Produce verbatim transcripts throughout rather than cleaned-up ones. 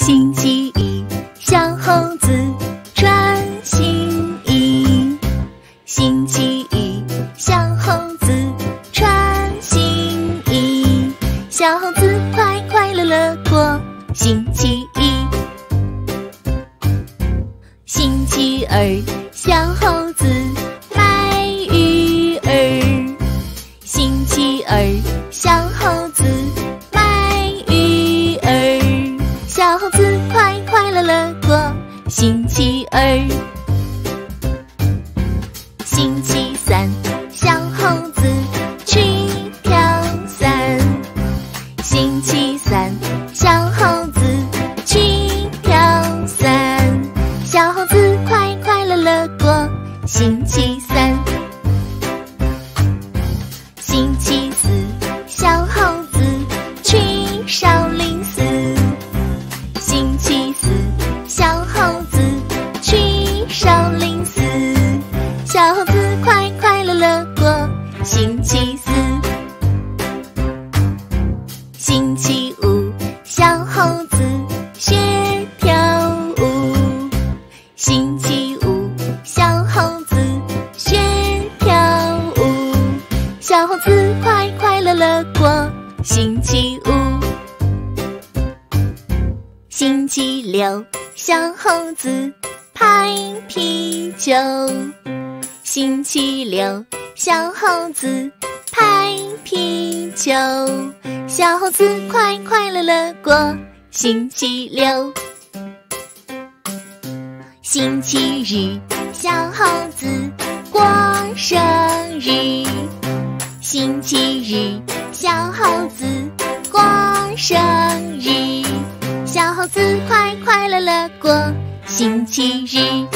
星期一，小猴子穿新衣。星期一，小猴子穿新衣。小猴子快快乐乐过星期一。星期二，小猴子卖鱼儿。星期二，小猴子卖鱼儿。小猴子快快乐乐过星期二。星期三，小猴子去跳伞。星期三，小猴子去跳伞。小猴子快快乐乐过星期三。星期四，小猴子去少林寺。星期四，小猴子去少林寺。小猴子快快乐乐过星期四。星期五，小猴子学跳舞。星期五，小猴子学跳舞。小猴子快快乐乐过星期五。星期六，小猴子拍皮球。星期六，小猴子拍皮球。小猴子快快乐乐过星期六。星期日，小猴子过生日。星期日，小猴子过生日。小猴子快快乐乐过星期日。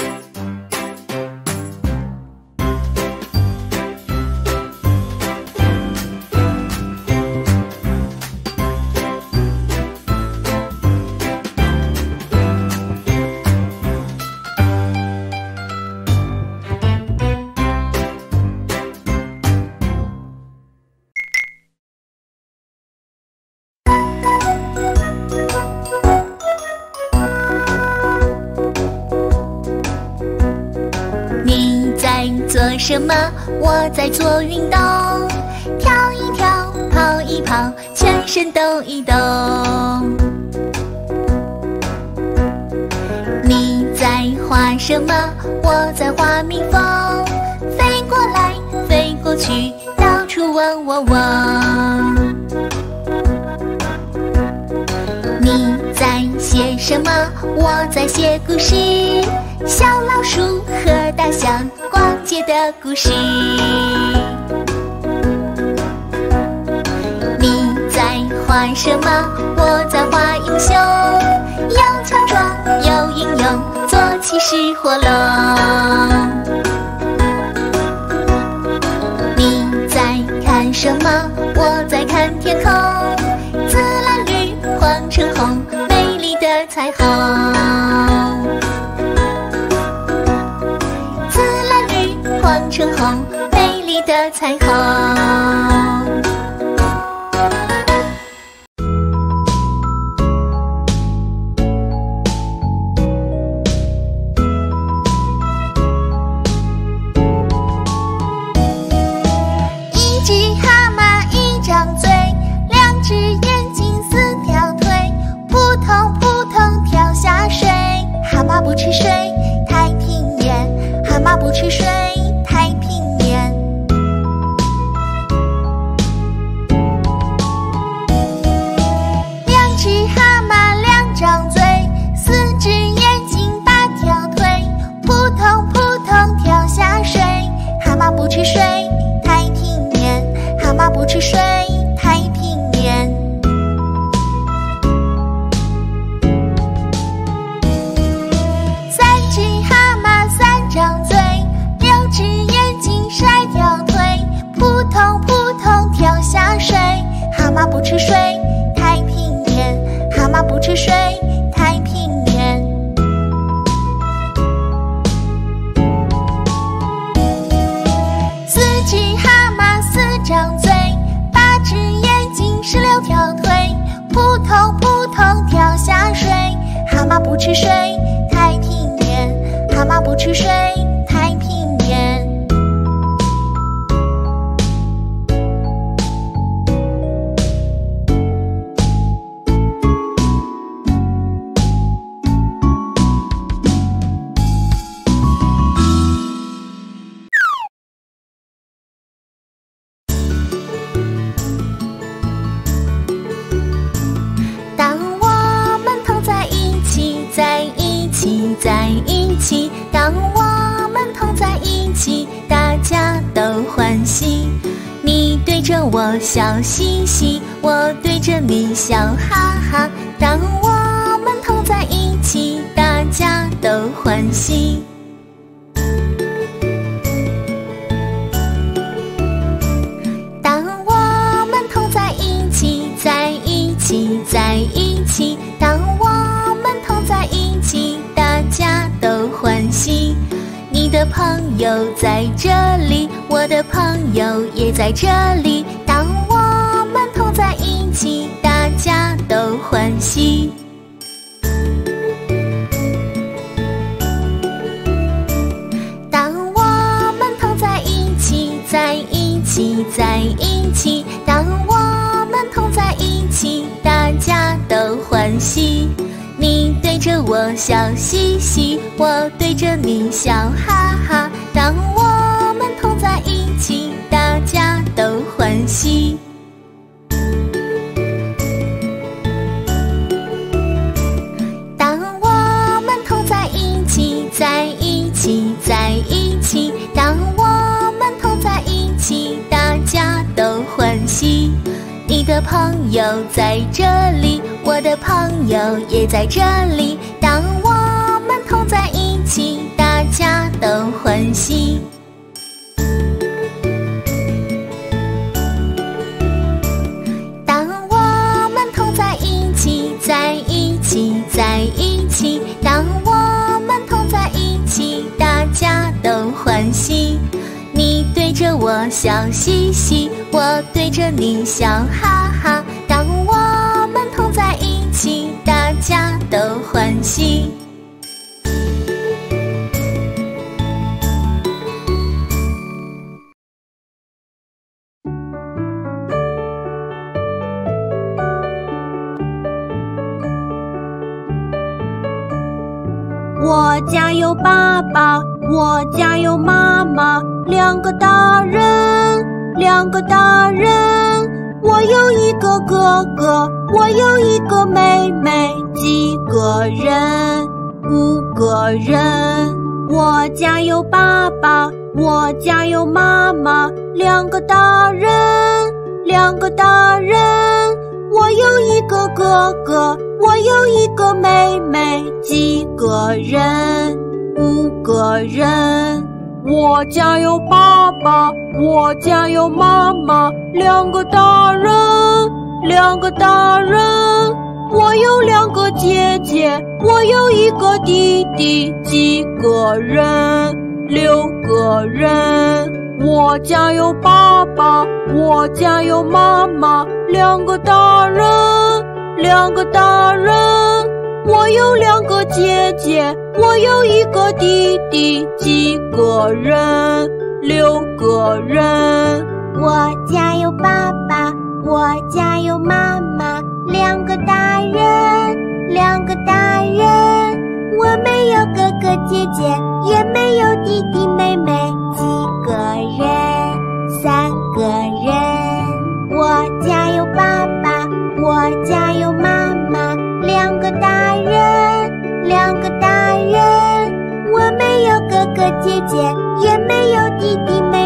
什么？我在做运动，跳一跳，跑一跑，全身动一动。你在画什么？我在画蜜蜂，飞过来，飞过去，到处嗡嗡嗡。你在写什么？我在写故事，小老鼠和大象逛街的故事。你在画什么？我在画英雄，又强壮又英勇，做起事火龙。你在看什么？我在看天空，紫蓝绿黄橙红，美丽的彩虹。黄橙红，美丽的彩虹。一只蛤蟆一张嘴，两只眼睛四条腿，扑通扑通跳下水。蛤蟆不吃水，太平年。蛤蟆不吃水。不吃水，太平年。蛤蟆不吃水，太平年。三只蛤蟆三张嘴，六只眼睛甩条腿，扑通扑通跳下水。蛤蟆不吃水，太平年。蛤蟆不吃水，太平年。八只眼睛，十六条腿，扑通扑通跳下水。蟆不吃水，太平年。蛤蟆不吃水，太平年。在一起，当我们同在一起，大家都欢喜。你对着我笑嘻嘻，我对着你笑哈哈。当我们同在一起，大家都欢喜。 我的朋友在这里，我的朋友也在这里。当我们同在一起，大家都欢喜。当我们同在一起，在一起，在一起。当我们同在一起，大家都欢喜。 你对着我笑嘻嘻，我对着你笑哈哈。当我们同在一起，大家都欢喜。当我们同在一起，在一起，在一起。当我们同在一起，大家都欢喜。 你的朋友在这里，我的朋友也在这里。当我们同在一起，大家都欢喜。当我们同在一起，在一起，在一起。当我们同在一起，大家都欢喜。 你对着我笑嘻嘻，我对着你笑哈哈。当我们同在一起，大家都欢喜。我家有爸爸，我家有妈妈。 两个大人，两个大人，我有一个哥哥，我有一个妹妹，几个人？五个人。我家有爸爸，我家有妈妈，两个大人，两个大人，我有一个哥哥，我有一个妹妹，几个人？五个人。 我家有爸爸，我家有妈妈，两个大人，两个大人。我有两个姐姐，我有一个弟弟，几个人？六个人。我家有爸爸，我家有妈妈，两个大人，两个大人。 我有两个姐姐，我有一个弟弟，几个人？六个人。我家有爸爸，我家有妈妈，两个大人，两个大人。我没有哥哥姐姐，也没有弟弟妹妹，几个人？三个人。我家有爸爸，我家有妈妈，两个大人。 两个大人，我没有哥哥姐姐，也没有弟弟妹妹。